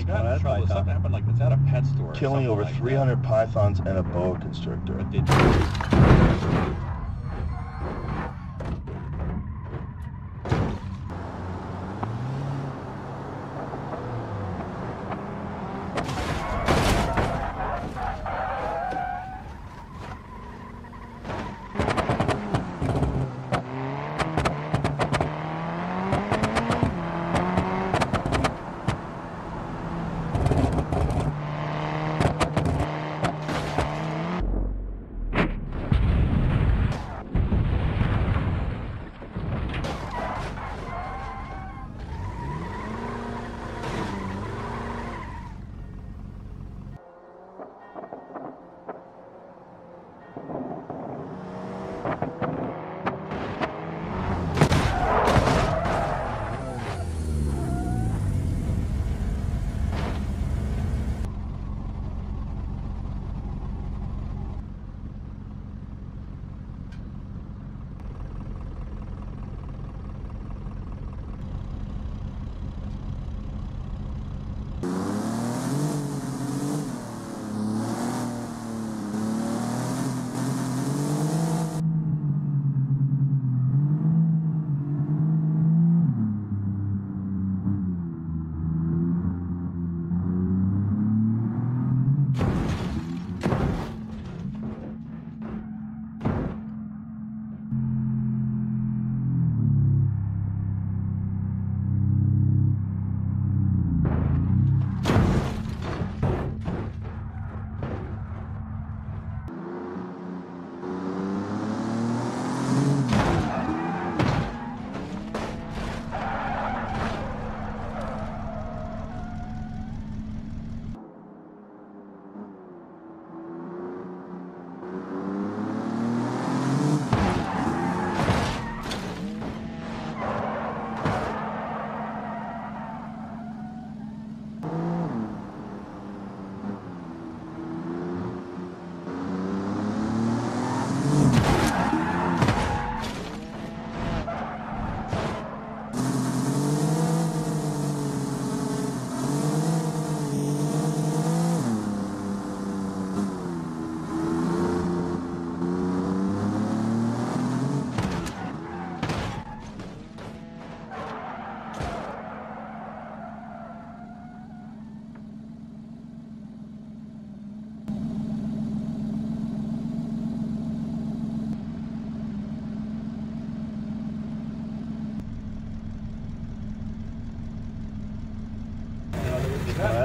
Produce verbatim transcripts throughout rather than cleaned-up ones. They got well, in trouble. Something happened like that's at a pet store. Killing over like three hundred that. pythons and a boa constrictor. But they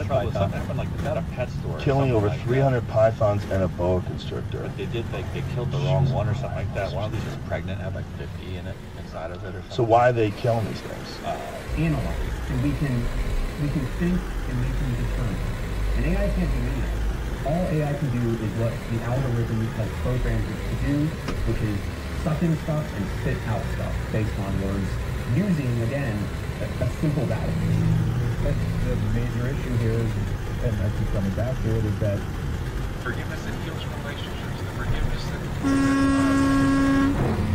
Well, something like that at a pet store. Killing over like three hundred that. pythons and a boa constrictor. But they did, like, they killed the wrong one or something like that. One of these was pregnant, had like fifty in it inside of it or something. So why are they killing these things? Uh, Animals, and we can we can think and we can determine. And A I can't do anything. All A I can do is what the algorithm has programmed it to do, which is suck in stuff and spit out stuff based on words, using again a, a simple value. That's the major issue here is, and I keep coming back to it, is that forgiveness that heals relationships, the forgiveness that...